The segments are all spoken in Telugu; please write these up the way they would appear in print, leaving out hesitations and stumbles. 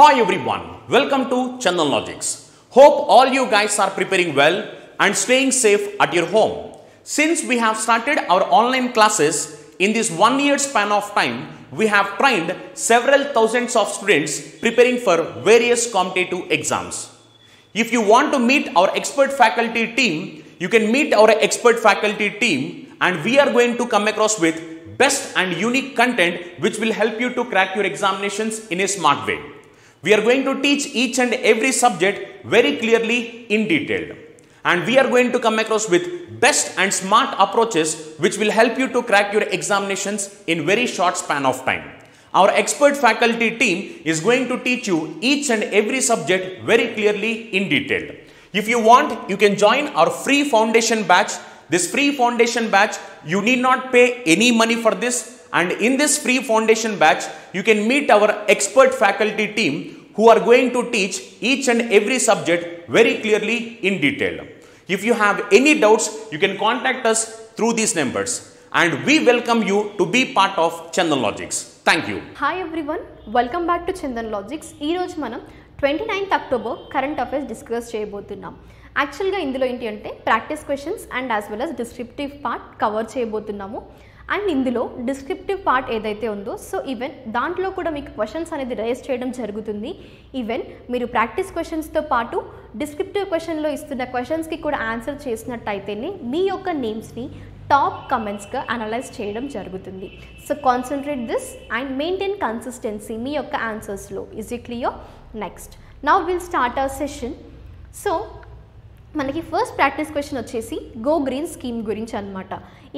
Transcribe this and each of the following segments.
Hi everyone, welcome to Chandan Logics. Hope all you guys are preparing well and staying safe at your home. Since we have started our online classes, in this 1 year span of time, we have trained several thousands of students preparing for various competitive exams. If you want to meet our expert faculty team, you can meet our expert faculty team and we are going to come across with best and unique content which will help you to crack your examinations in a smart way. We are going to teach each and every subject very clearly in detail. And we are going to come across with best and smart approaches which will help you to crack your examinations in very short span of time. Our expert faculty team is going to teach you each and every subject very clearly in detail. If you want, you can join our free foundation batch. This free foundation batch, you need not pay any money for this. And in this free foundation batch, you can meet our expert faculty team who are going to teach each and every subject very clearly in detail. If you have any doubts, you can contact us through these numbers. And we welcome you to be part of Chandan Logics. Thank you. Hi everyone, welcome back to Chandan Logics. Eeroj Manam, 29th October, current affairs discuss cheyabothunam. Actually, indulo enti ante practice questions and as well as descriptive part cover cheyabothunnamu. And indulo descriptive part edaithe undo, so even dantlo kuda meeku questions anedi raise cheyadam jarugutundi. Even meeru practice questions tho paatu descriptive question lo istunna questions ki kuda answer chesinatayitene mee yokka names ni top comments ka analyze cheyadam jarugutundi. So concentrate this and maintain consistency mee yokka answers lo. Is it clear? Next, now we'll start our session. So మనకి ఫస్ట్ ప్రాక్టీస్ క్వశ్చన్ వచ్చేసి గో గ్రీన్ స్కీమ్ గురించి అనమాట.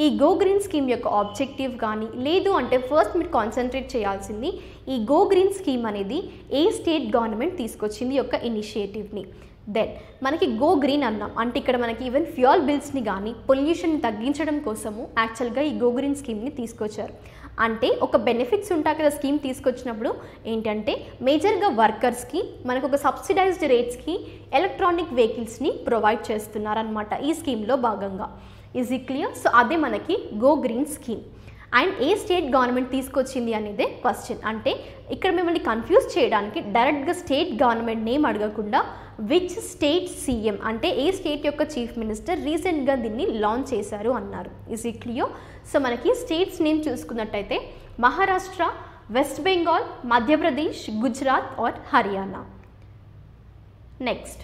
ఈ గో గ్రీన్ స్కీమ్ యొక్క ఆబ్జెక్టివ్ కానీ లేదు అంటే ఫస్ట్ మీరు కాన్సన్ట్రేట్ చేయాల్సింది ఈ గో గ్రీన్ స్కీమ్ అనేది ఏ స్టేట్ గవర్నమెంట్ తీసుకొచ్చింది యొక్క ఇనిషియేటివ్ని. దెన్ మనకి గో గ్రీన్ అన్నాం అంటే ఇక్కడ మనకి ఈవెన్ ఫ్యూయల్ బిల్స్ని కానీ పొల్యూషన్ తగ్గించడం కోసము యాక్చువల్గా ఈ గో గ్రీన్ స్కీమ్ని తీసుకొచ్చారు. అంటే ఒక బెనిఫిట్స్ ఉంటాయి కదా స్కీమ్ తీసుకొచ్చినప్పుడు ఏంటంటే మేజర్గా వర్కర్స్కి మనకు ఒక సబ్సిడైజ్డ్ రేట్స్కి ఎలక్ట్రానిక్ వెహికల్స్ని ప్రొవైడ్ చేస్తున్నారనమాట ఈ స్కీమ్లో భాగంగా. Is it clear? సో అదే మనకి గో గ్రీన్ స్కీమ్. అండ్ ఏ స్టేట్ గవర్నమెంట్ తీసుకొచ్చింది అనేదే క్వశ్చన్. అంటే ఇక్కడ మిమ్మల్ని కన్ఫ్యూజ్ చేయడానికి డైరెక్ట్గా స్టేట్ గవర్నమెంట్ నేమ్ అడగకుండా విచ్ స్టేట్ సీఎం అంటే ఏ స్టేట్ యొక్క చీఫ్ మినిస్టర్ రీసెంట్గా దీన్ని లాంచ్ చేశారు అన్నారు. Is it clear? సో మనకి స్టేట్స్ నేమ్ చూసుకున్నట్టయితే Maharashtra, west Bengal, Madhya Pradesh, Gujarat or Haryana. Next,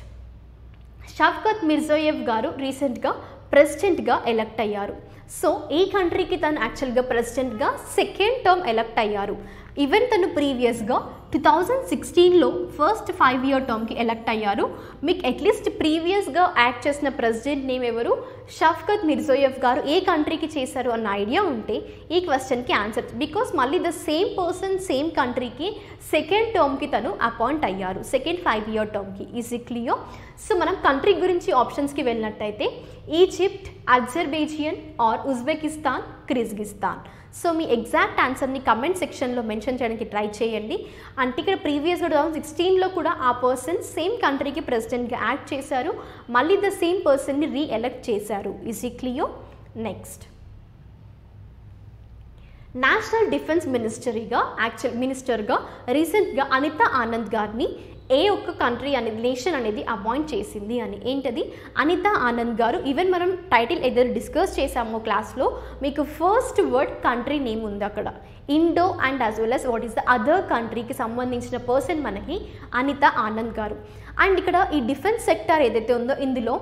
Shavkat Mirziyoyev గారు రీసెంట్గా ప్రెసిడెంట్గా ఎలక్ట్ అయ్యారు. సో ఈ కంట్రీకి తను యాక్చువల్గా ప్రెసిడెంట్గా సెకండ్ టర్మ్ ఎలక్ట్ అయ్యారు. ఈవెన్ తను ప్రీవియస్గా 2016లో ఫస్ట్ 5 year టర్మ్కి ఎలక్ట్ అయ్యారు. మీకు అట్లీస్ట్ ప్రీవియస్గా యాక్ట్ చేసిన ప్రెసిడెంట్ నేమ్ ఎవరు, షవ్కత్ మిర్జోయేవ్ గారు ఏ కంట్రీకి చేశారు అన్న ఐడియా ఉంటే ఈ క్వశ్చన్కి ఆన్సర్. బికాస్ మళ్ళీ ద సేమ్ పర్సన్ సేమ్ కంట్రీకి సెకండ్ టర్మ్కి తను అపాయింట్ అయ్యారు, సెకండ్ 5 year టర్మ్కి. Is it clear? సో మనం కంట్రీ గురించి ఆప్షన్స్కి వెళ్ళినట్టయితే Egypt, Azerbaijan or Uzbekistan, Kyrgyzstan. So మీ ఎగ్జాక్ట్ ఆన్సర్ని కమెంట్ సెక్షన్లో మెన్షన్ చేయడానికి ట్రై చేయండి. అంటే ఇక్కడ ప్రీవియస్గా 2016లో కూడా ఆ పర్సన్ సేమ్ కంట్రీకి ప్రెసిడెంట్గా యాక్ట్ చేశారు, మళ్ళీ ద సేమ్ పర్సన్ని రీఎలెక్ట్ చేశారు. Is it clear? Next, national defence మినిస్టరీగా మినిస్టర్గా రీసెంట్గా అనితా ఆనంద్ గారిని ఏ ఒక్క కంట్రీ అనేది నేషన్ అనేది అపాయింట్ చేసింది అని. ఏంటది? అనితా ఆనంద్ గారు. ఈవెన్ మనం టైటిల్ ఏదైనా డిస్కస్ చేసామో క్లాస్లో మీకు ఫస్ట్ వర్డ్ కంట్రీ నేమ్ ఉంది అక్కడ, Indo and as well as what is the other కంట్రీకి సంబంధించిన పర్సన్ మనకి అనితా ఆనంద్ గారు. అండ్ ఇక్కడ ఈ డిఫెన్స్ సెక్టార్ ఏదైతే ఉందో ఇందులో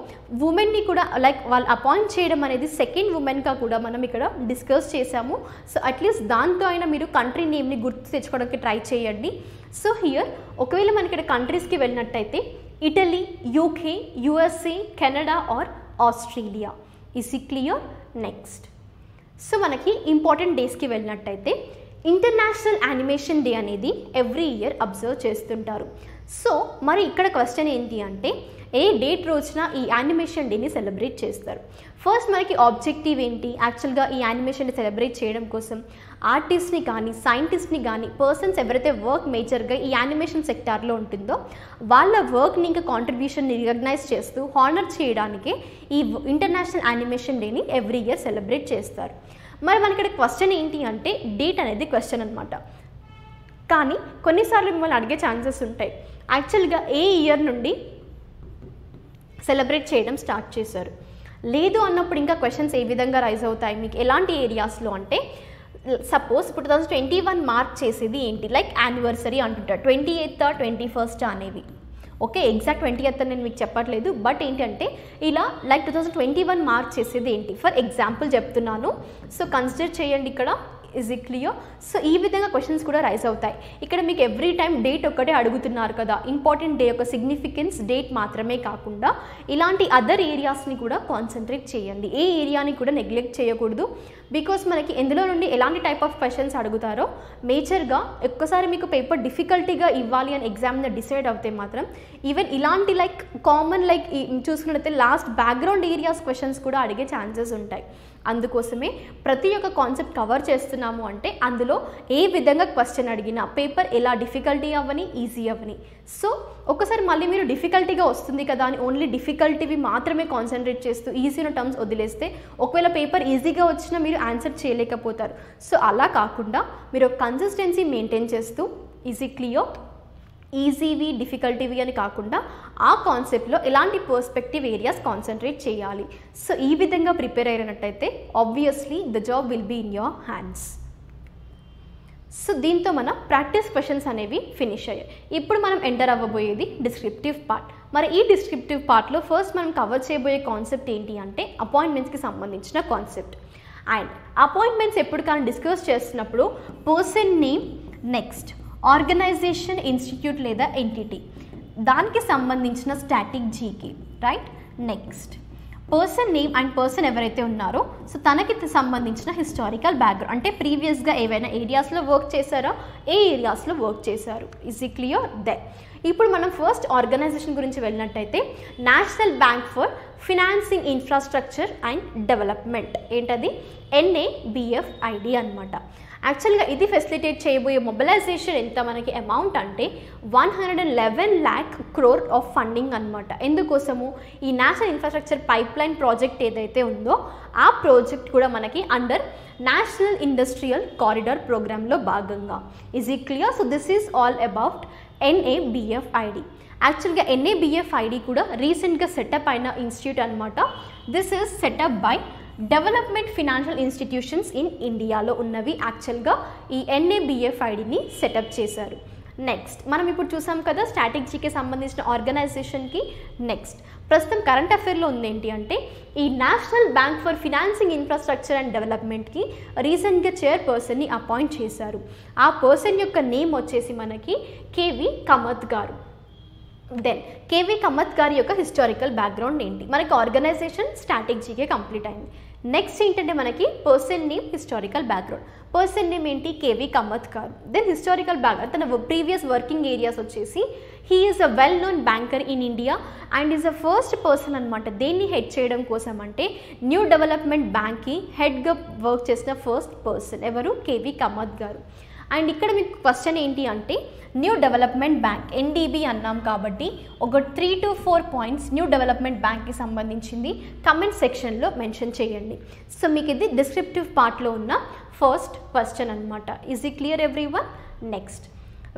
ఉమెన్ని కూడా లైక్ వాళ్ళు అపాయింట్ చేయడం అనేది సెకండ్ ఉమెన్గా కూడా మనం ఇక్కడ డిస్కస్ చేసాము. సో అట్లీస్ట్ దాంతో అయినా మీరు కంట్రీ నేమ్ని గుర్తు తెచ్చుకోవడానికి ట్రై చేయండి. సో హియర్ ఒకవేళ మనకి ఇక్కడ కంట్రీస్కి వెళ్ళినట్టయితే Italy, UK, USA, Canada or Australia. Is it clear? Next, so మనకి ఇంపార్టెంట్ డేస్కి వెళ్ళినట్టయితే ఇంటర్నేషనల్ యానిమేషన్ డే అనేది ఎవ్రీ ఇయర్ అబ్జర్వ్ చేస్తుంటారు. సో మరి ఇక్కడ క్వశ్చన్ ఏంటి అంటే ఏ డేట్ రోజున ఈ యానిమేషన్ డేని సెలబ్రేట్ చేస్తారు? ఫస్ట్ మనకి ఆబ్జెక్టివ్ ఏంటి యాక్చువల్గా ఈ యానిమేషన్ డే సెలబ్రేట్ చేయడం కోసం? ఆర్టిస్ట్ని కానీ సైంటిస్ట్ని కానీ పర్సన్స్ ఎవరైతే వర్క్ మేజర్గా ఈ యానిమేషన్ సెక్టార్లో ఉంటుందో వాళ్ళ వర్క్ని ఇంకా కాంట్రిబ్యూషన్ని రికగ్నైజ్ చేస్తూ హానర్ చేయడానికి ఈ ఇంటర్నేషనల్ యానిమేషన్ డేని ఎవ్రీ ఇయర్ సెలబ్రేట్ చేస్తారు. మరి మనకి ఇక్కడ క్వశ్చన్ ఏంటి అంటే డేట్ అనేది క్వశ్చన్ అనమాట. కానీ కొన్నిసార్లు మిమ్మల్ని అడిగే ఛాన్సెస్ ఉంటాయి, యాక్చువల్గా ఏ ఇయర్ నుండి సెలబ్రేట్ చేయడం స్టార్ట్ చేశారు లేదు అన్నప్పుడు ఇంకా క్వశ్చన్స్ ఏ విధంగా రైజ్ అవుతాయి మీకు ఎలాంటి ఏరియాస్లో అంటే, సపోజ్ ఇప్పుడు 2021 మార్క్ చేసేది ఏంటి, లైక్ యానివర్సరీ అంటుంటారు 28th 21st అనేవి. ఓకే, ఎగ్జాక్ట్ 20th నేను మీకు చెప్పట్లేదు, బట్ ఏంటంటే ఇలా లైక్ 2021 మార్క్ చేసేది ఏంటి ఫర్ ఎగ్జాంపుల్ చెప్తున్నాను. సో కన్సిడర్ చేయండి ఇక్కడ, ఈజ్ ఇట్ క్లియర్? సో ఈ విధంగా క్వశ్చన్స్ కూడా రైజ్ అవుతాయి. ఇక్కడ మీకు ఎవ్రీ టైం డేట్ ఒక్కటే అడుగుతున్నారు కదా, ఇంపార్టెంట్ డే యొక్క సిగ్నిఫికెన్స్ డేట్ మాత్రమే కాకుండా ఇలాంటి అదర్ ఏరియాస్ని కూడా కాన్సన్ట్రేట్ చేయండి, ఏ ఏరియాని కూడా నెగ్లెక్ట్ చేయకూడదు. బికాస్ మనకి ఎందులో నుండి ఎలాంటి టైప్ ఆఫ్ క్వశ్చన్స్ అడుగుతారో మేజర్గా ఒక్కసారి మీకు పేపర్ డిఫికల్టీగా ఇవ్వాలి అని ఎగ్జామినర్ డిసైడ్ అవుతే మాత్రం ఈవెన్ ఇలాంటి లైక్ కామన్ లైక్ చూసుకున్నట్లయితే లాస్ట్ బ్యాక్గ్రౌండ్ ఏరియాస్ క్వశ్చన్స్ కూడా అడిగే ఛాన్సెస్ ఉంటాయి. అందుకోసమే ప్రతి ఒక్క కాన్సెప్ట్ కవర్ చేస్తున్నాము అంటే అందులో ఏ విధంగా క్వశ్చన్ అడిగినా పేపర్ ఎలా డిఫికల్టీ అవ్వని ఈజీ అవ్వని. సో ఒకసారి మళ్ళీ మీరు డిఫికల్టీగా వస్తుంది కదా అని ఓన్లీ డిఫికల్టీవి మాత్రమే కాన్సన్ట్రేట్ చేస్తూ ఈజీ టర్మ్స్ వదిలేస్తే ఒకవేళ పేపర్ ఈజీగా వచ్చినా మీరు ఆన్సర్ చేయలేకపోతారు. సో అలా కాకుండా మీరు కన్సిస్టెన్సీ మెయింటైన్ చేస్తూ ఈజీ క్లియర్, ఈజీవి డిఫికల్టీవి అని కాకుండా ఆ కాన్సెప్ట్లో ఎలాంటి పర్స్పెక్టివ్ ఏరియాస్ కాన్సన్ట్రేట్ చేయాలి. సో ఈ విధంగా ప్రిపేర్ అయినట్టయితే obviously the job will be in your hands. So దీంతో మన ప్రాక్టీస్ క్వశ్చన్స్ అనేవి ఫినిష్ అయ్యాయి. ఇప్పుడు మనం ఎంటర్ అవ్వబోయేది డిస్క్రిప్టివ్ పార్ట్. మరి ఈ డిస్క్రిప్టివ్ పార్ట్లో ఫస్ట్ మనం కవర్ చేయబోయే కాన్సెప్ట్ ఏంటి అంటే అపాయింట్మెంట్స్కి సంబంధించిన కాన్సెప్ట్. అండ్ అపాయింట్మెంట్స్ ఎప్పుడు కానీ డిస్కస్ చేస్తున్నప్పుడు person name, next organisation, institute లేదా ఎంటిటీ, దానికి సంబంధించిన static GK, right? Next person name and person ఎవరైతే ఉన్నారో సో తనకి సంబంధించిన హిస్టారికల్ బ్యాక్గ్రౌండ్ అంటే ప్రీవియస్గా ఏవైనా ఏరియాస్లో వర్క్ చేశారో ఏ ఏరియాస్లో వర్క్ చేశారు. Is it clear? దెన్ ఇప్పుడు మనం ఫస్ట్ ఆర్గనైజేషన్ గురించి వెళ్ళినట్టయితే national bank for financing infrastructure and development, ఏంటది? NABFID అనమాట. యాక్చువల్గా ఇది ఫెసిలిటేట్ చేయబోయే మొబిలైజేషన్ ఎంత మనకి అమౌంట్ అంటే 111 lakh crore ఆఫ్ ఫండింగ్ అనమాట. ఎందుకోసము? ఈ నేషనల్ ఇన్ఫ్రాస్ట్రక్చర్ పైప్లైన్ ప్రాజెక్ట్ ఏదైతే ఉందో ఆ ప్రాజెక్ట్ కూడా మనకి అండర్ నేషనల్ ఇండస్ట్రియల్ కారిడార్ ప్రోగ్రాంలో భాగంగా. Is it clear? So this is all about NABFID. యాక్చువల్గా NABFID కూడా రీసెంట్గా సెటప్ అయిన ఇన్స్టిట్యూట్ అనమాట. This is setup by development financial institutions in ఇండియాలో ఉన్నవి యాక్చువల్గా ఈ NABFIDని సెటప్ చేశారు. నెక్స్ట్ మనం ఇప్పుడు చూసాం కదా స్టాటిక్ జీకే సంబంధించిన ఆర్గనైజేషన్కి. నెక్స్ట్ ప్రస్తుతం కరెంట్ అఫైర్లో ఉంది ఏంటి అంటే ఈ national bank for financing infrastructure and డెవలప్మెంట్కి రీసెంట్గా చైర్పర్సన్ని అపాయింట్ చేశారు. ఆ పర్సన్ యొక్క నేమ్ వచ్చేసి మనకి K.V. కమత్ గారు. Then K.V. కమత్ గారి యొక్క హిస్టారికల్ బ్యాక్గ్రౌండ్ ఏంటి, మనకి ఆర్గనైజేషన్ స్టాటిక్ జీకే కంప్లీట్ అయింది. నెక్స్ట్ ఏంటంటే మనకి person name, historical background. Person name ఏంటి? K.V. కమత్ గారు. దెన్ హిస్టారికల్ బ్యాక్గ్రౌండ్, తన ప్రీవియస్ వర్కింగ్ ఏరియాస్ వచ్చేసి he is a well known banker in India and is a first person అనమాట దేన్ని హెడ్ చేయడం కోసం అంటే న్యూ డెవలప్మెంట్ బ్యాంక్కి హెడ్గా వర్క్ చేసిన ఫస్ట్ పర్సన్ ఎవరు? K.V. కమత్ గారు. అండ్ ఇక్కడ మీకు క్వశ్చన్ ఏంటి అంటే న్యూ డెవలప్మెంట్ బ్యాంక్ NDB అన్నాం కాబట్టి ఒక 3 to 4 పాయింట్స్ న్యూ డెవలప్మెంట్ బ్యాంక్కి సంబంధించింది కమెంట్ సెక్షన్లో మెన్షన్ చేయండి. సో మీకు ఇది డిస్క్రిప్టివ్ పార్ట్లో ఉన్న ఫస్ట్ క్వశ్చన్ అనమాట. Is it clear everyone? Next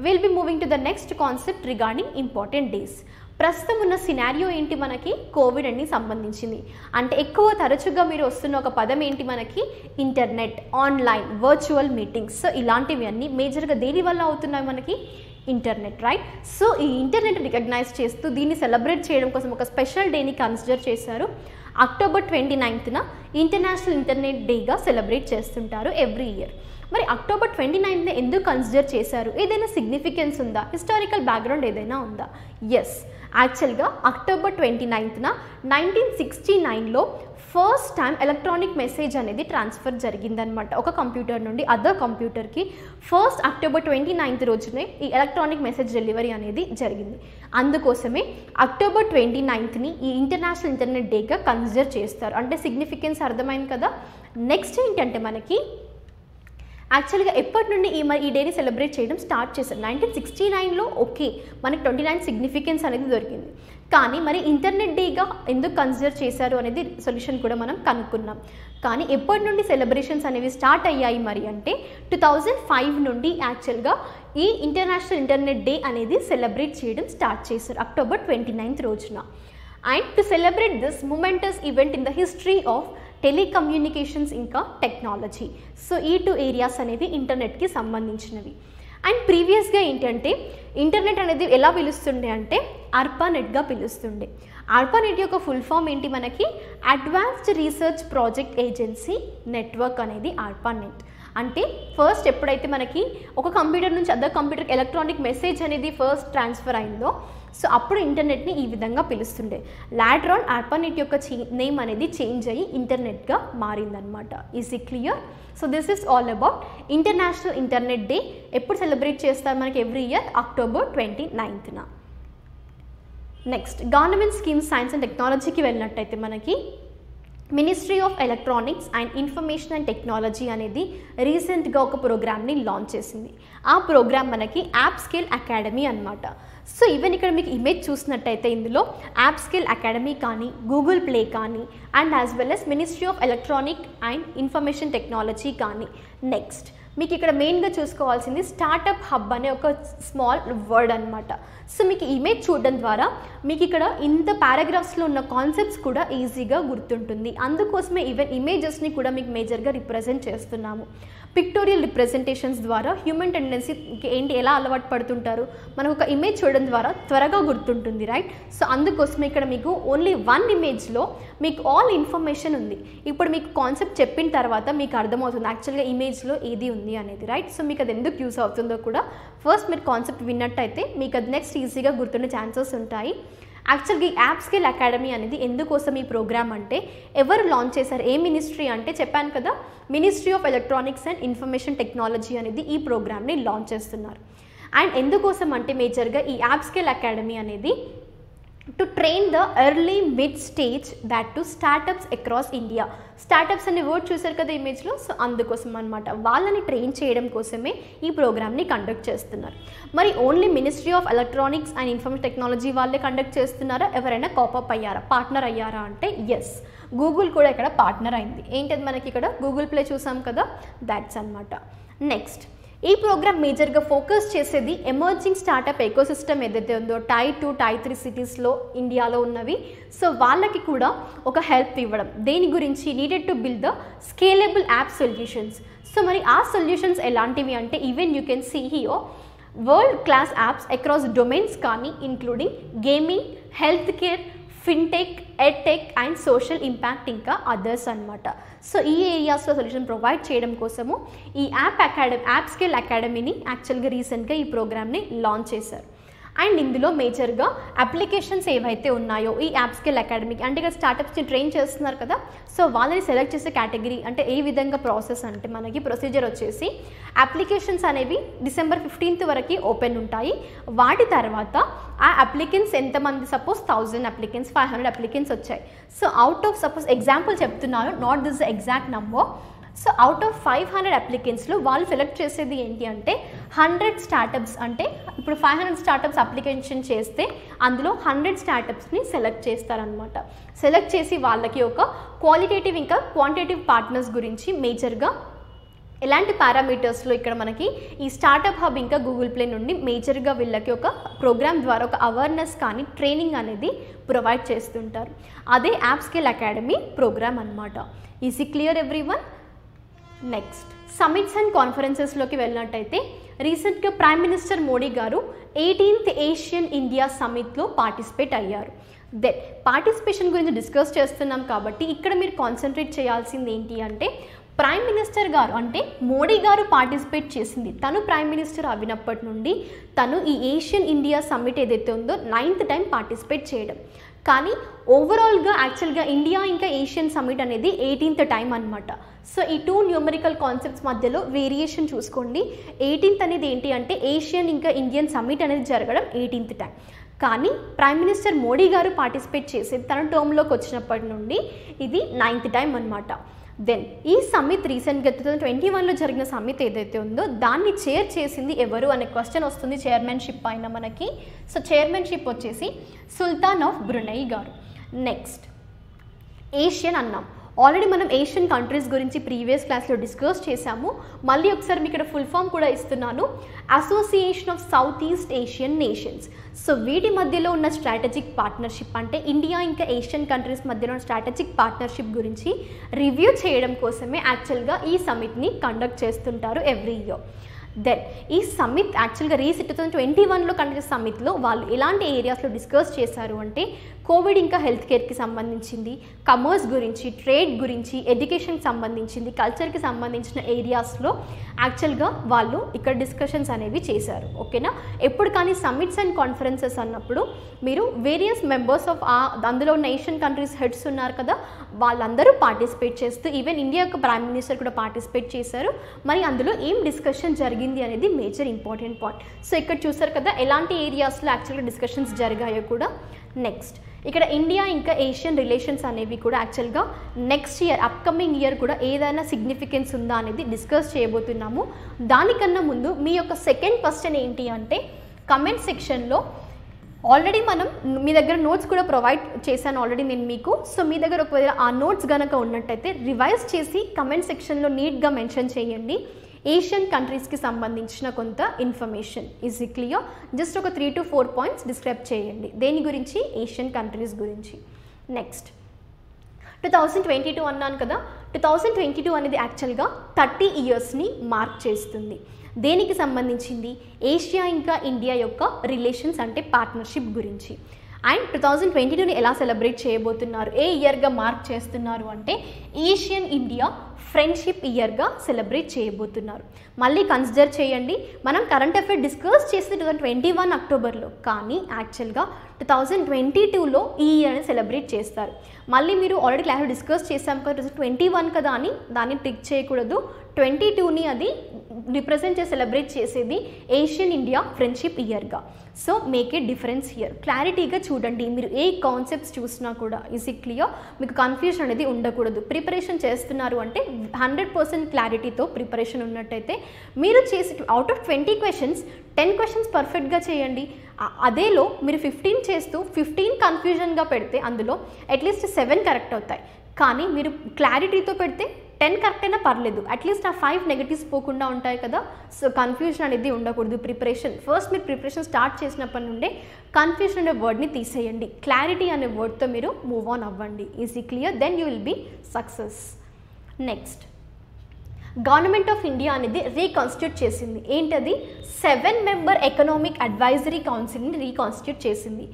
will be moving to the next concept regarding important days. ప్రస్తుతం ఉన్న సినారియో ఏంటి మనకి కోవిడ్ అని సంబంధించింది. అంటే ఎక్కువ తరచుగా మీరు వస్తున్న ఒక పదం ఏంటి మనకి internet, online, virtual meetings. So ఇలాంటివి అన్నీ మేజర్గా దేని వల్ల అవుతున్నాయి మనకి? Internet, right? సో ఈ ఇంటర్నెట్ రికగ్నైజ్ చేస్తూ దీన్ని సెలబ్రేట్ చేయడం కోసం ఒక స్పెషల్ డేని కన్సిడర్ చేశారు. October 29th ఇంటర్నేషనల్ ఇంటర్నెట్ డేగా సెలబ్రేట్ చేస్తుంటారు ఎవ్రీ ఇయర్. మరి October 29th ఎందుకు కన్సిడర్ చేశారు? ఏదైనా సిగ్నిఫికెన్స్ ఉందా? హిస్టారికల్ బ్యాక్గ్రౌండ్ ఏదైనా ఉందా? ఎస్, యాక్చువల్గా October 29th 1969లో ఫస్ట్ టైం ఎలక్ట్రానిక్ మెసేజ్ అనేది ట్రాన్స్ఫర్ జరిగిందనమాట. ఒక కంప్యూటర్ నుండి అదర్ కంప్యూటర్కి ఫస్ట్ October 29th రోజునే ఈ ఎలక్ట్రానిక్ మెసేజ్ డెలివరీ అనేది జరిగింది. అందుకోసమే October 29th ఈ ఇంటర్నేషనల్ ఇంటర్నెట్ డేగా కన్సిడర్ చేస్తారు. అంటే సిగ్నిఫికెన్స్ అర్థమైంది కదా. నెక్స్ట్ ఏంటంటే మనకి యాక్చువల్గా ఎప్పటి నుండి ఈ డేని సెలబ్రేట్ చేయడం స్టార్ట్ చేశారు? 1969లో. ఓకే, మనకి 29 సిగ్నిఫికెన్స్ అనేది దొరికింది. కానీ మరి ఇంటర్నెట్ డేగా ఎందుకు కన్సిడర్ చేశారు అనేది సొల్యూషన్ కూడా మనం కనుక్కున్నాం. కానీ ఎప్పటి నుండి సెలబ్రేషన్స్ అనేవి స్టార్ట్ అయ్యాయి మరి అంటే 2005 నుండి యాక్చువల్గా ఈ ఇంటర్నేషనల్ ఇంటర్నెట్ డే అనేది సెలబ్రేట్ చేయడం స్టార్ట్ చేశారు October 29th రోజున. And to celebrate this momentous event in the history of telecommunications inka technology, so ee two areas anevi internet ki sambandhinchinaavi. And previous ga entante internet anedi ela pilustunde ante ARPANET ga pilustunde. ARPANET yokka full form enti manaki Advanced Research Project Agency Network anedi ARPANET. అంటే ఫస్ట్ ఎప్పుడైతే మనకి ఒక కంప్యూటర్ నుంచి అదర్ కంప్యూటర్కి ఎలక్ట్రానిక్ మెసేజ్ అనేది ఫస్ట్ ట్రాన్స్ఫర్ అయిందో సో అప్పుడు ఇంటర్నెట్ని ఈ విధంగా పిలుస్తుండే. లాటర్ ఆన్ ARPANET యొక్క నేమ్ అనేది చేంజ్ అయ్యి ఇంటర్నెట్గా మారిందనమాట. Is it clear? So this is all about international internet day. ఎప్పుడు సెలబ్రేట్ చేస్తారు మనకి every year October 29th. Next government schemes science and టెక్నాలజీకి వెళ్ళినట్టయితే మనకి ministry of electronics and information and technology అనేది రీసెంట్గా ఒక ప్రోగ్రామ్ని లాంచ్ చేసింది. ఆ ప్రోగ్రామ్ మనకి AppScale Academy అనమాట. సో ఈవెన్ ఇక్కడ మీకు ఇమేజ్ చూసినట్టయితే ఇందులో AppScale Academy కానీ గూగుల్ ప్లే కానీ and as well us ministry of electronic and information technology కానీ. నెక్స్ట్ మీకు ఇక్కడ మెయిన్గా చూసుకోవాల్సింది స్టార్టప్ హబ్ అనే ఒక స్మాల్ వర్డ్ అనమాట. సో మీకు ఇమేజ్ చూడడం ద్వారా మీకు ఇక్కడ ఇంత పారాగ్రాఫ్స్లో ఉన్న కాన్సెప్ట్స్ కూడా ఈజీగా గుర్తుంటుంది. అందుకోసమే ఈవెన్ ఇమేజెస్ని కూడా మీకు మేజర్గా రిప్రజెంట్ చేస్తున్నాము. పిక్టోరియల్ రిప్రజెంటేషన్స్ ద్వారా హ్యూమన్ టెండెన్సీ ఏంటి ఎలా అలవాటు పడుతుంటారు మనకు ఒక ఇమేజ్ చూడడం ద్వారా త్వరగా గుర్తుంటుంది, రైట్? సో అందుకోసమే ఇక్కడ మీకు ఓన్లీ వన్ ఇమేజ్లో మీకు ఆల్ ఇన్ఫర్మేషన్ ఉంది. ఇప్పుడు మీకు కాన్సెప్ట్ చెప్పిన తర్వాత మీకు అర్థమవుతుంది యాక్చువల్గా ఇమేజ్లో ఏది ఉంది అనేది, రైట్? సో మీకు అది ఎందుకు యూస్ అవుతుందో కూడా ఫస్ట్ మీరు కాన్సెప్ట్ విన్నట్టయితే మీకు అది నెక్స్ట్ ఈజీగా గుర్తుండే ఛాన్సెస్ ఉంటాయి. యాక్చువల్గా ఈ AppScale Academy అనేది ఎందుకోసం ఈ ప్రోగ్రామ్ అంటే ఎవరు లాంచ్ చేశారు, ఏ మినిస్ట్రీ అంటే చెప్పాను కదా ministry of electronics and information technology అనేది ఈ ప్రోగ్రామ్ని లాంచ్ చేస్తున్నారు. అండ్ ఎందుకోసం అంటే మేజర్గా ఈ AppScale Academy అనేది to train the early mid stage that to startups across India. Startups అనే వర్డ్ చూసారు కదా ఇమేజ్లో, సో అందుకోసం అనమాట వాళ్ళని ట్రైన్ చేయడం కోసమే ఈ ప్రోగ్రామ్ని కండక్ట్ చేస్తున్నారు. మరి only ministry of electronics and information technology వాళ్ళే కండక్ట్ చేస్తున్నారా, ఎవరైనా కాపప్ అయ్యారా, పార్ట్నర్ అయ్యారా అంటే ఎస్, గూగుల్ కూడా ఇక్కడ పార్ట్నర్ అయింది. ఏంటది మనకి ఇక్కడ గూగుల్ ప్లే చూసాం కదా, దాట్స్ అనమాట. నెక్స్ట్ ఈ ప్రోగ్రామ్ మేజర్గా ఫోకస్ చేసేది ఎమర్జింగ్ స్టార్టప్ ఎకోసిస్టమ్ ఏదైతే ఉందో Tier 2, Tier 3 సిటీస్లో ఇండియాలో ఉన్నవి, సో వాళ్ళకి కూడా ఒక హెల్ప్ ఇవ్వడం. దేని గురించి? Needed to build the scalable app solutions. So మరి ఆ సొల్యూషన్స్ ఎలాంటివి అంటే even you can see here world class apps across domains కానీ including gaming, health care, fintech, edtech and social impact ఇంకా అదర్స్ అనమాట. సో ఈ ఏరియాస్లో సొల్యూషన్ ప్రొవైడ్ చేయడం కోసము ఈ AppScale Academyని యాక్చువల్గా రీసెంట్గా ఈ ప్రోగ్రామ్ని లాంచ్ చేశారు. అండ్ ఇందులో మేజర్గా అప్లికేషన్స్ ఏవైతే ఉన్నాయో ఈ AppScale Academy అంటే ఇక్కడ స్టార్టప్స్ని ట్రైన్ చేస్తున్నారు కదా, సో వాళ్ళని సెలెక్ట్ చేసే కేటగిరీ అంటే ఏ విధంగా ప్రాసెస్ అంటే మనకి ప్రొసీజర్ వచ్చేసి అప్లికేషన్స్ అనేవి December 15th వరకు ఓపెన్ ఉంటాయి. వాటి తర్వాత ఆ అప్లికెన్స్ ఎంతమంది, సపోజ్ 1000 applicants, 500 applicants వచ్చాయి. So out of suppose example చెప్తున్నాను, not this exact number. So out of 500 applicants వాళ్ళు సెలెక్ట్ చేసేది ఏంటి అంటే 100 startups. అంటే ఇప్పుడు 500 startups అప్లికేషన్ చేస్తే అందులో 100 startups సెలెక్ట్ చేస్తారనమాట. సెలెక్ట్ చేసి వాళ్ళకి ఒక క్వాలిటేటివ్ ఇంకా క్వాంటిటేటివ్ పార్ట్నర్స్ గురించి మేజర్గా ఎలాంటి పారామీటర్స్లో ఇక్కడ మనకి ఈ స్టార్టప్ హబ్ ఇంకా గూగుల్ ప్లే నుండి మేజర్గా వీళ్ళకి ఒక ప్రోగ్రామ్ ద్వారా ఒక అవేర్నెస్ కానీ ట్రైనింగ్ అనేది ప్రొవైడ్ చేస్తుంటారు. అదే AppScale Academy ప్రోగ్రామ్ అనమాట. Is it clear everyone? Next summits and కాన్ఫరెన్సెస్లోకి వెళ్ళినట్టయితే రీసెంట్గా ప్రైమ్ మినిస్టర్ మోడీ గారు 18th ASEAN-India సమిట్లో పార్టిసిపేట్ అయ్యారు. దెన్ పార్టిసిపేషన్ గురించి డిస్కస్ చేస్తున్నాం కాబట్టి ఇక్కడ మీరు కాన్సన్ట్రేట్ చేయాల్సింది ఏంటి అంటే ప్రైమ్ మినిస్టర్ గారు అంటే మోడీ గారు పార్టిసిపేట్ చేసింది. తను ప్రైమ్ మినిస్టర్ అవినప్పటి నుండి తను ఈ ASEAN-India సమిట్ ఏదైతే ఉందో 9th time పార్టిసిపేట్ చేయడం. కానీ ఓవరాల్గా యాక్చువల్గా ఇండియా ఇంకా ఏషియన్ సమిట్ అనేది 18th time అనమాట. సో ఈ టూ న్యూమరికల్ కాన్సెప్ట్స్ మధ్యలో వేరియేషన్ చూసుకోండి. 18th అనేది ఏంటి అంటే ఏషియన్ ఇంకా ఇండియన్ సమిట్ అనేది జరగడం 18th time. కానీ ప్రైమ్ మినిస్టర్ మోడీ గారు పార్టిసిపేట్ చేసేది తన టర్మ్లోకి వచ్చినప్పటి నుండి ఇది 9th time అనమాట. Then, this summit recently, 2021 lo jarigina summit edaithe undo danni chair chesindi evaru ane question ostundi chairmanship paina manaki. So chairmanship vachesi Sultan of Brunei garu. Next, Asian annam. Already manam Asian countries gurinchi previous class lo discuss chesamu. Malli okkasari meeku ikkada full form kuda istunnanu. Association of Southeast Asian Nations. So veeti madhyalo unna strategic partnership ante India inka Asian countries madhyalo unna strategic partnership gurinchi review cheyadam kosame actually ga ee summit ni conduct chestuntaru every year. Then ee summit actually ga recent 2021 lo conduct summit lo vaallu elanti areas lo discuss chesaru ante COVID inka healthcare ki sambandhinchindi, commerce gurinchi, trade gurinchi, education ki sambandhinchindi, culture ki sambandhinchina areas lo actually ga vallu ikkada discussions anevi chesaru. Okay na, eppudu kani summits and conferences annappudu meeru various members of అందులో ఉన్న Asian countries heads ఉన్నారు కదా, వాళ్ళందరూ పార్టిసిపేట్ చేస్తూ ఈవెన్ ఇండియా యొక్క ప్రైమ్ మినిస్టర్ కూడా పార్టిసిపేట్ చేశారు. మరి అందులో ఏం డిస్కషన్ జరిగింది అనేది మేజర్ ఇంపార్టెంట్ పాయింట్. సో ఇక్కడ చూసారు కదా ఎలాంటి ఏరియాస్లో యాక్చువల్గా డిస్కషన్స్ జరిగాయో కూడా. Next, ikkada India inka Asian relations anevi kuda actually ga next year upcoming year kuda edaina significance unda anedi discuss cheyabothunnamu. Danikanna mundu mee yokka second question enti ante comment section lo already manam మీ దగ్గర నోట్స్ కూడా ప్రొవైడ్ చేశాను ఆల్రెడీ నేను మీకు. సో మీ దగ్గర ఒకవేళ ఆ నోట్స్ కనుక ఉన్నట్టయితే రివైజ్ చేసి కమెంట్ సెక్షన్లో నీట్గా మెన్షన్ చేయండి ఏషియన్ కంట్రీస్కి సంబంధించిన కొంత ఇన్ఫర్మేషన్. Is clear? జస్ట్ ఒక 3 to 4 పాయింట్స్ డిస్క్రైబ్ చేయండి. దేని గురించి? ఏషియన్ కంట్రీస్ గురించి. నెక్స్ట్, 2022 అన్నాను కదా, 2022 అనేది యాక్చువల్గా 30 yearsని మార్క్ చేస్తుంది. దేనికి సంబంధించింది? ఏషియా ఇంకా ఇండియా యొక్క రిలేషన్స్ అంటే పార్ట్నర్షిప్ గురించి. అండ్ 2022ని ఎలా సెలబ్రేట్ చేయబోతున్నారు, ఏ ఇయర్గా మార్క్ చేస్తున్నారు అంటే ఏషియన్ ఇండియా ఫ్రెండ్షిప్ ఇయర్గా సెలబ్రేట్ చేయబోతున్నారు. మళ్ళీ కన్సిడర్ చేయండి, మనం కరెంట్ అఫైర్ డిస్కస్ చేసింది 2021 అక్టోబర్లో, కానీ యాక్చువల్గా 2022లో ఈ ఇయర్ని సెలబ్రేట్ చేస్తారు. మళ్ళీ మీరు ఆల్రెడీ క్లాస్లో డిస్కస్ చేసాం కదా 2021 కదా అని దాన్ని టిక్ చేయకూడదు. 2022ని అది రిప్రజెంట్ చేసి సెలబ్రేట్ చేసేది ఏషియన్ ఇండియా ఫ్రెండ్షిప్ ఇయర్గా. So make a difference year, క్లారిటీగా చూడండి మీరు ఏ కాన్సెప్ట్స్ చూసినా కూడా. Is it clear? మీకు కన్ఫ్యూజన్ అనేది ఉండకూడదు. ప్రిపరేషన్ చేస్తున్నారు అంటే 100% క్లారిటీతో ప్రిపరేషన్ ఉన్నట్టయితే మీరు చేసి అవుట్ ఆఫ్ 20 questions 10 questions పర్ఫెక్ట్గా చేయండి. అదేలో మీరు 15 చేస్తూ 15 కన్ఫ్యూజన్గా పెడితే అందులో అట్లీస్ట్ 7 కరెక్ట్ అవుతాయి. కానీ మీరు క్లారిటీతో పెడితే 10 కరెక్ట్ అయినా పర్లేదు, అట్లీస్ట్ ఆ 5 నెగటివ్స్ పోకుండా ఉంటాయి కదా. సో కన్ఫ్యూజన్ అనేది ఉండకూడదు. ప్రిపరేషన్ ఫస్ట్ మీరు ప్రిపరేషన్ స్టార్ట్ చేసినప్పటి నుండే కన్ఫ్యూజన్ అనే వర్డ్ని తీసేయండి, క్లారిటీ అనే వర్డ్తో మీరు మూవ్ ఆన్ అవ్వండి. Easy? Clear? Then you will be success. Next, government of India అనేది రీకాన్స్టిట్యూట్ చేసింది. ఏంటది? 7 member ఎకనామిక్ అడ్వైజరీ కౌన్సిల్ని రీకాన్స్టిట్యూట్ చేసింది.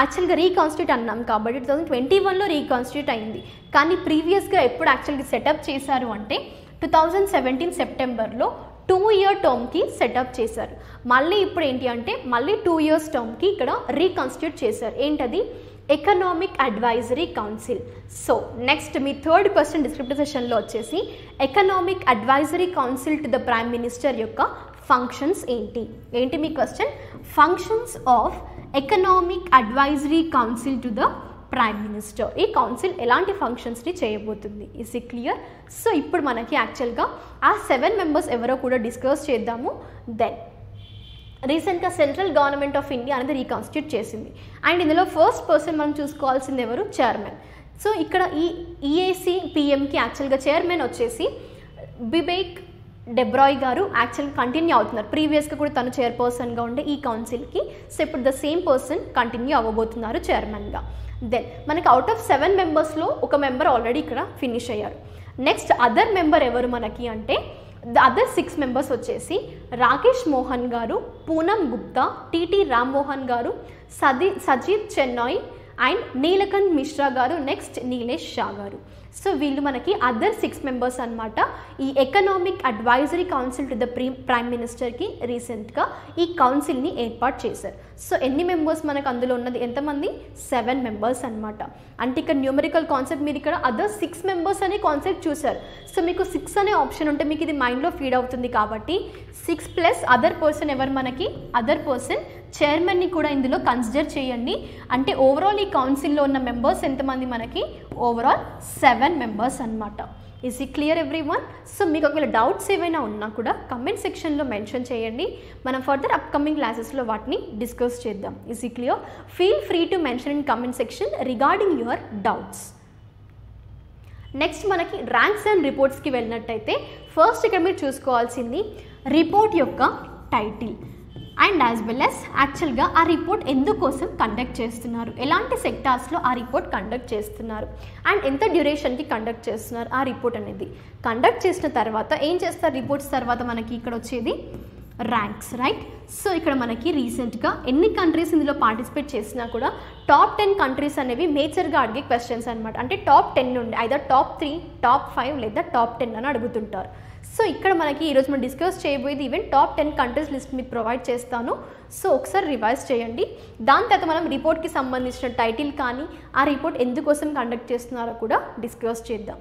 యాక్చువల్గా రీకాన్స్టిట్యూట్ అన్నాం కాబట్టి 2021లో రీకాన్స్టిట్యూట్ అయింది, కానీ ప్రీవియస్గా ఎప్పుడు యాక్చువల్గా సెటప్ చేశారు అంటే 2017 సెప్టెంబర్లో 2-year termకి సెటప్ చేశారు. మళ్ళీ ఇప్పుడు ఏంటి అంటే మళ్ళీ 2 years termకి ఇక్కడ రీకాన్స్టిట్యూట్ చేశారు. ఏంటది? Economic advisory council. So next మీ 3rd question డిస్క్రిప్టివ్ సెషన్లో వచ్చేసి economic advisory council to the prime minister యొక్క ఫంక్షన్స్ ఏంటి? ఏంటి మీ question? Functions of economic advisory council to the prime minister. ఈ కౌన్సిల్ ఎలాంటి ఫంక్షన్స్ని చేయబోతుంది? Is it clear? సో ఇప్పుడు మనకి యాక్చువల్గా ఆ 7 members ఎవరో కూడా డిస్కస్ చేద్దాము. దెన్ రీసెంట్గా సెంట్రల్ గవర్నమెంట్ ఆఫ్ ఇండియా అనేది రీకాన్స్టిట్యూట్ చేసింది. అండ్ ఇందులో 1st person మనం చూసుకోవాల్సింది ఎవరు? చైర్మన్. సో ఇక్కడ ఈ ఈఏసీ పిఎంకి యాక్చువల్గా చైర్మన్ వచ్చేసి బిబేక్ డెబ్రాయ్ గారు యాక్చువల్గా కంటిన్యూ అవుతున్నారు. ప్రీవియస్గా కూడా తను చైర్పర్సన్గా ఉండే ఈ కౌన్సిల్కి, సో ఇప్పుడు ద సేమ్ పర్సన్ కంటిన్యూ అవ్వబోతున్నారు చైర్మన్గా. దెన్ మనకి అవుట్ ఆఫ్ 7 members లో 1 member ఆల్రెడీ ఇక్కడ ఫినిష్ అయ్యారు. నెక్స్ట్ అదర్ మెంబర్ ఎవరు మనకి అంటే the other 6 members వచ్చేసి రాకేష్ మోహన్ గారు, పూనమ్ గుప్తా, టీటీ రామ్ మోహన్ గారు, సజీద్ చెన్నై అండ్ నీలకన్ మిశ్రా గారు, నెక్స్ట్ నీలే షా గారు. సో వీళ్ళు మనకి అదర్ 6 members అనమాట. ఈ economic advisory council to the prime మినిస్టర్కి రీసెంట్గా ఈ కౌన్సిల్ని ఏర్పాటు చేశారు. సో ఎన్ని మెంబర్స్ మనకు అందులో ఉన్నది? ఎంతమంది? 7 members అనమాట. అంటే ఇక్కడ న్యూమరికల్ కాన్సెప్ట్ మీరు ఇక్కడ అదర్ 6 members అనే కాన్సెప్ట్ చూశారు. సో మీకు 6 అనే ఆప్షన్ ఉంటే మీకు ఇది మైండ్లో ఫీడ్ అవుతుంది కాబట్టి 6+ అదర్ పర్సన్ ఎవరు మనకి? అదర్ పర్సన్ చైర్మన్ని కూడా ఇందులో కన్సిడర్ చేయండి. అంటే ఓవరాల్ ఈ కౌన్సిల్లో ఉన్న మెంబర్స్ ఎంతమంది మనకి? ఓవరాల్ 7 members అన్నమాట. Is it clear everyone? So meeku okela doubts evaina unna kuda comment section lo mention cheyandi, manam further upcoming classes lo vatni discuss cheddam. Is it clear? Feel free to mention in comment section regarding your doubts. Next manaki ranks and reports ki vellinataithe first ikkada meer chuskovalsindi report yokka title and as well as actual ga aa report endukosam conduct chestunnaru, elanti sectors lo aa report conduct chestunnaru and entha duration ki conduct chestunnaru aa report anedi conduct chesina tarvata em chestaru reports tarvata manaki ikkada ochedi ranks, right? So ikkada manaki recent ga enni countries indilo participate chesina kuda top 10 countries anevi major ga adige questions anamata, ante top 10 nundi either top 3, top 5 ledha top 10 ani adugutuntaru. So ikkada manaki ee roju man discuss cheyaboyedi even top 10 countries list me provide chestanu. So okkar revise cheyandi, dani tarvata manam report ki sambandhinchina title kaani aa report endukosam conduct chestunnaro kuda discuss cheddam.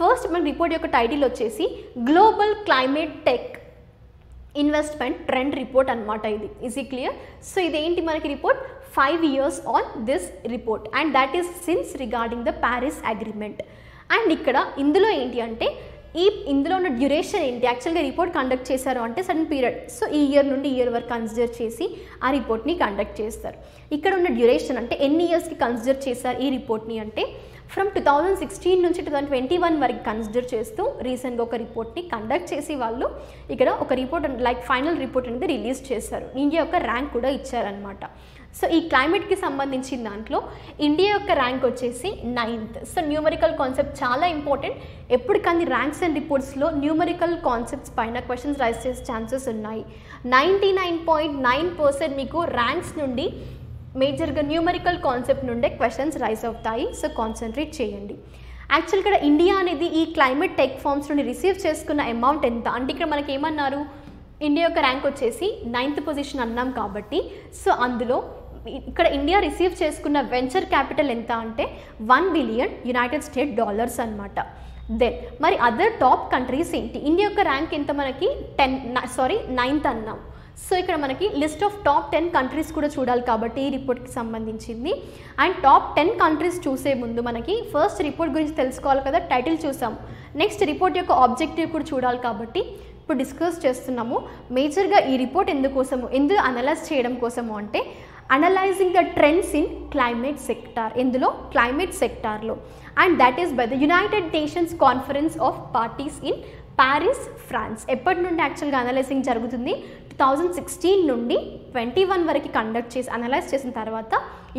First man report yokka title vachesi Global Climate Tech Investment Trend Report anamata idi. Is it clear? So ide enti manaki report 5 years on this report and that is since regarding the Paris Agreement and ikkada indulo enti ante ఇందులో ఉన్న డ్యూరేషన్ ఏంటి, యాక్చువల్గా రిపోర్ట్ కండక్ట్ చేశారు అంటే సడన్ పీరియడ్, సో ఈ ఇయర్ నుండి ఇయర్ వరకు కన్సిడర్ చేసి ఆ రిపోర్ట్ని కండక్ట్ చేస్తారు. ఇక్కడ ఉన్న డ్యూరేషన్ అంటే ఎన్ని ఇయర్స్కి కన్సిడర్ చేశారు ఈ రిపోర్ట్ని అంటే ఫ్రమ్ 2016 నుంచి 2021 వరకు కన్సిడర్ చేస్తూ రీసెంట్గా ఒక రిపోర్ట్ని కండక్ట్ చేసి వాళ్ళు ఇక్కడ ఒక రిపోర్ట్ లైక్ ఫైనల్ రిపోర్ట్ అనేది రిలీజ్ చేశారు. ఇండియా యొక్క ర్యాంక్ కూడా ఇచ్చారనమాట. సో ఈ క్లైమేట్కి సంబంధించిన దాంట్లో ఇండియా యొక్క ర్యాంక్ వచ్చేసి 9th. సో న్యూమరికల్ కాన్సెప్ట్ చాలా ఇంపార్టెంట్. ఎప్పుడు కానీ ర్యాంక్స్ అండ్ రిపోర్ట్స్లో న్యూమరికల్ కాన్సెప్ట్స్ పైన క్వశ్చన్స్ రైజ్ చేసే ఛాన్సెస్ ఉన్నాయి. 99.9% మీకు ర్యాంక్స్ నుండి మేజర్గా న్యూమరికల్ కాన్సెప్ట్ నుండే క్వశ్చన్స్ రైజ్ అవుతాయి. సో కాన్సన్ట్రేట్ చేయండి. యాక్చువల్ ఇక్కడ ఇండియా అనేది ఈ క్లైమేట్ టెక్ ఫార్మ్స్ నుండి రిసీవ్ చేసుకున్న అమౌంట్ ఎంత అంటే ఇక్కడ మనకి ఏమన్నారు, ఇండియా యొక్క ర్యాంక్ వచ్చేసి 9th పొజిషన్ అన్నాం కాబట్టి సో అందులో ఇక్కడ ఇండియా రిసీవ్ చేసుకున్న వెంచర్ క్యాపిటల్ ఎంత అంటే $1 బిలియన్ USD అనమాట. దెన్ మరి అదర్ టాప్ కంట్రీస్ ఏంటి, ఇండియా యొక్క ర్యాంక్ ఎంత మనకి 9th అన్నాం. సో ఇక్కడ మనకి లిస్ట్ ఆఫ్ టాప్ 10 కంట్రీస్ కూడా చూడాలి కాబట్టి ఈ రిపోర్ట్కి సంబంధించింది. అండ్ టాప్ 10 కంట్రీస్ చూసే ముందు మనకి ఫస్ట్ రిపోర్ట్ గురించి తెలుసుకోవాలి కదా, టైటిల్ చూసాం, నెక్స్ట్ రిపోర్ట్ యొక్క ఆబ్జెక్టివ్ కూడా చూడాలి కాబట్టి ఇప్పుడు డిస్కస్ చేస్తున్నాము. మేజర్గా ఈ రిపోర్ట్ ఎందుకోసము, ఎందుకు అనలైజ్ చేయడం కోసము అంటే analysing the trends in climate sector, ఇందులో క్లైమేట్ సెక్టార్లో and that is by the United Nations conference of parties in Paris, France. ఎప్పటి నుండి యాక్చువల్గా అనలైజింగ్ జరుగుతుంది, 2016 నుండి 2021 వరకు కండక్ట్ చేసి అనలైజ్ చేసిన తర్వాత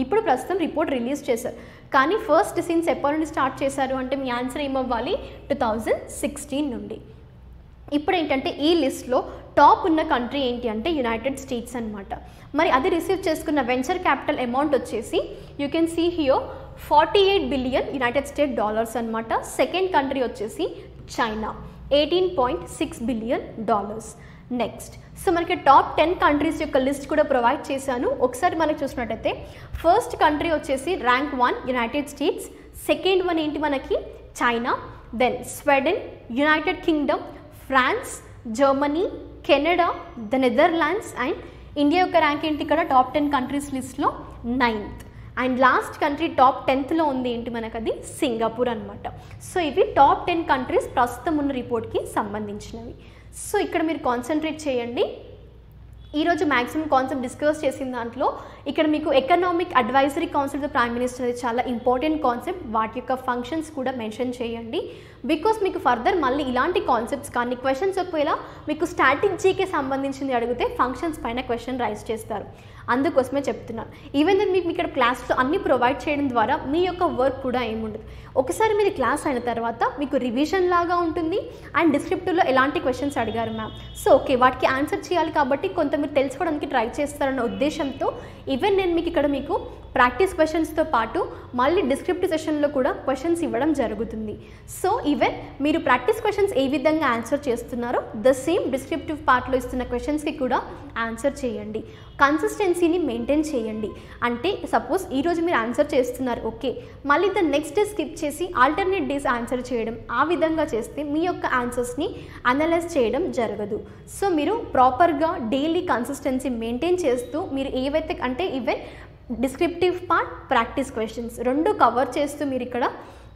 ఇప్పుడు ప్రస్తుతం రిపోర్ట్ రిలీజ్ చేశారు. కానీ ఫస్ట్ సిన్స్ ఎప్పటి నుండి స్టార్ట్ చేశారు అంటే మీ ఆన్సర్ ఏమవ్వాలి, 2016 నుండి. ఇప్పుడు ఏంటంటే ఈ లిస్ట్లో టాప్ ఉన్న కంట్రీ ఏంటి అంటే యునైటెడ్ స్టేట్స్ అనమాట. మరి అది రిసీవ్ చేసుకున్న వెంచర్ క్యాపిటల్ అమౌంట్ వచ్చేసి you can see here $48 billion USD అనమాట. సెకండ్ కంట్రీ వచ్చేసి చైనా, $18.6 బిలియన్. నెక్స్ట్ సో మనకి టాప్ 10 కంట్రీస్ యొక్క లిస్ట్ కూడా ప్రొవైడ్ చేశాను. ఒకసారి మనకి చూసినట్టయితే ఫస్ట్ కంట్రీ వచ్చేసి rank 1 United States, second one ఏంటి మనకి China, then Sweden, United Kingdom, France, Germany, Canada, the Netherlands and India యొక్క ర్యాంక్ ఏంటి ఇక్కడ టాప్ 10 కంట్రీస్ లిస్ట్లో 9th. And last country top 10th ఉంది ఏంటి మనకు, అది సింగపూర్ అనమాట. సో ఇవి టాప్ 10 కంట్రీస్ ప్రస్తుతం ఉన్న రిపోర్ట్కి సంబంధించినవి. సో ఇక్కడ మీరు కాన్సన్ట్రేట్ చేయండి. ఈరోజు మ్యాక్సిమం కాన్సెప్ట్ డిస్కస్ చేసిన దాంట్లో ఇక్కడ మీకు economic advisory council of prime minister అది చాలా ఇంపార్టెంట్ కాన్సెప్ట్, వాటి యొక్క ఫంక్షన్స్ కూడా మెన్షన్ చేయండి. బికాస్ మీకు ఫర్దర్ మళ్ళీ ఇలాంటి కాన్సెప్ట్స్ కానీ క్వశ్చన్స్ ఒకవేళ మీకు స్ట్రాటజీకే సంబంధించింది అడిగితే ఫంక్షన్స్ పైన క్వశ్చన్ రైజ్ చేస్తారు, అందుకోసమే చెప్తున్నాను. ఈవెన్ దెన్ మీకు ఇక్కడ క్లాస్లో అన్ని ప్రొవైడ్ చేయడం ద్వారా మీ యొక్క వర్క్ కూడా ఏముండదు. ఒకసారి మీరు క్లాస్ అయిన తర్వాత మీకు రివిజన్ లాగా ఉంటుంది అండ్ డిస్క్రిప్టివ్లో ఎలాంటి క్వశ్చన్స్ అడిగారు మ్యామ్ సో ఓకే వాటికి ఆన్సర్ చేయాలి కాబట్టి కొంత మీరు తెలుసుకోవడానికి ట్రై చేస్తారన్న ఉద్దేశంతో ఈవెన్ నేను మీకు ఇక్కడ మీకు ప్రాక్టీస్ క్వశ్చన్స్తో పాటు మళ్ళీ డిస్క్రిప్టివ్ సెషన్లో కూడా క్వశ్చన్స్ ఇవ్వడం జరుగుతుంది. సో ఈవెన్ మీరు ప్రాక్టీస్ క్వశ్చన్స్ ఏ విధంగా ఆన్సర్ చేస్తున్నారో ద సేమ్ డిస్క్రిప్టివ్ పార్ట్లో ఇస్తున్న క్వశ్చన్స్కి కూడా ఆన్సర్ చేయండి. కన్సిస్టెన్సీని మెయింటైన్ చేయండి. అంటే సపోజ్ ఈరోజు మీరు ఆన్సర్ చేస్తున్నారు ఓకే, మళ్ళీ ద నెక్స్ట్ డే స్కిప్ చేసి ఆల్టర్నేట్ డేస్ ఆన్సర్ చేయడం, ఆ విధంగా చేస్తే మీ యొక్క ఆన్సర్స్ని అనలైజ్ చేయడం జరగదు. సో మీరు ప్రాపర్గా డైలీ కన్సిస్టెన్సీ మెయింటైన్ చేస్తూ మీరు ఏవైతే అంటే even descriptive part, practice questions రెండు కవర్ చేస్తూ మీరు ఇక్కడ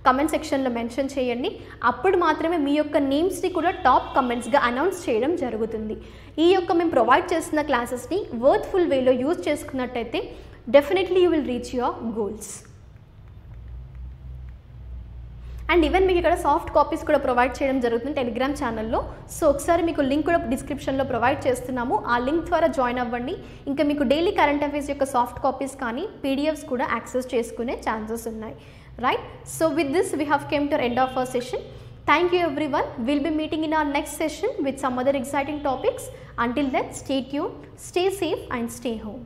comment section lo mention cheyandi appudu maatrame mee yokka names ni kuda top comments ga announce cheyadam jarugutundi ee yokka mem provide chestunna classes ni worthful way lo use chesukunnattaithe definitely you will reach your goals. And even meeku ikkada soft copies kuda provide cheyadam jarugutundi Telegram channel lo, so okkari meeku link kuda description lo provide chestunnamo, aa link dwara join avvandi. Inka meeku daily current affairs yokka soft copies kani PDFs kuda access cheskune chances unnai, right? So with this we have came to the end of our session. Thank you everyone. We'll be meeting in our next session with some other exciting topics. Until then, stay tuned, stay safe and stay home.